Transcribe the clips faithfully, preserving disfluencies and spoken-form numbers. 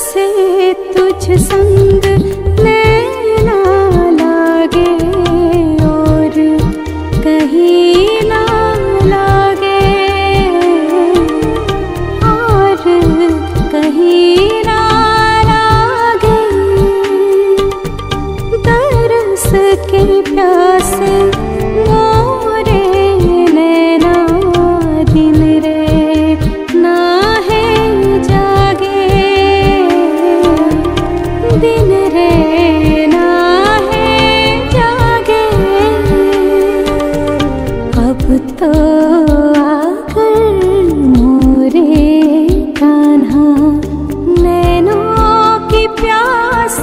से तुझ संग नैना लागे और कहीं ना लागे और कहीं ना लागे, तरस के प्यासे मोरे नैना दिन रे ना है जागे, दिन रे ना है जागे। अब तो आकर मोरे कान्हा नैनों की प्यास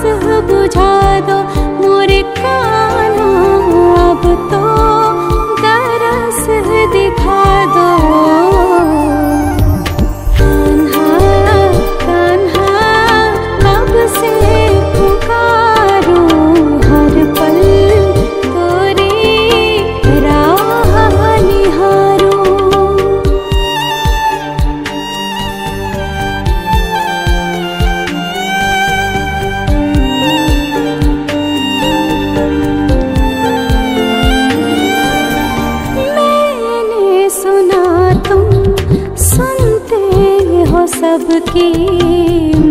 बुझा दो मोरे कान्हा, अब तो तरस दिखा दो कान्हा, कान्हा कब से पुकारूं हर पल तोरी राह निहारूं। मैंने सुना तुम सुनते हो सबकी